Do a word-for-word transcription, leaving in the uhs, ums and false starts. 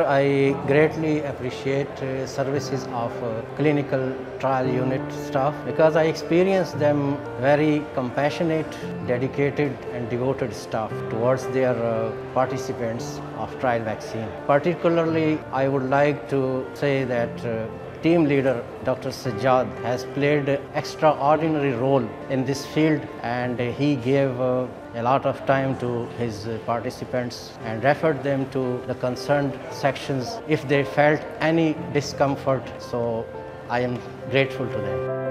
I greatly appreciate uh, services of uh, clinical trial unit staff because I experience them very compassionate, dedicated and devoted staff towards their uh, participants of trial vaccine. Particularly, I would like to say that uh, team leader Doctor Sajjad has played an extraordinary role in this field, and he gave uh, a lot of time to his uh, participants and referred them to the concerned sections if they felt any discomfort. So I am grateful to them.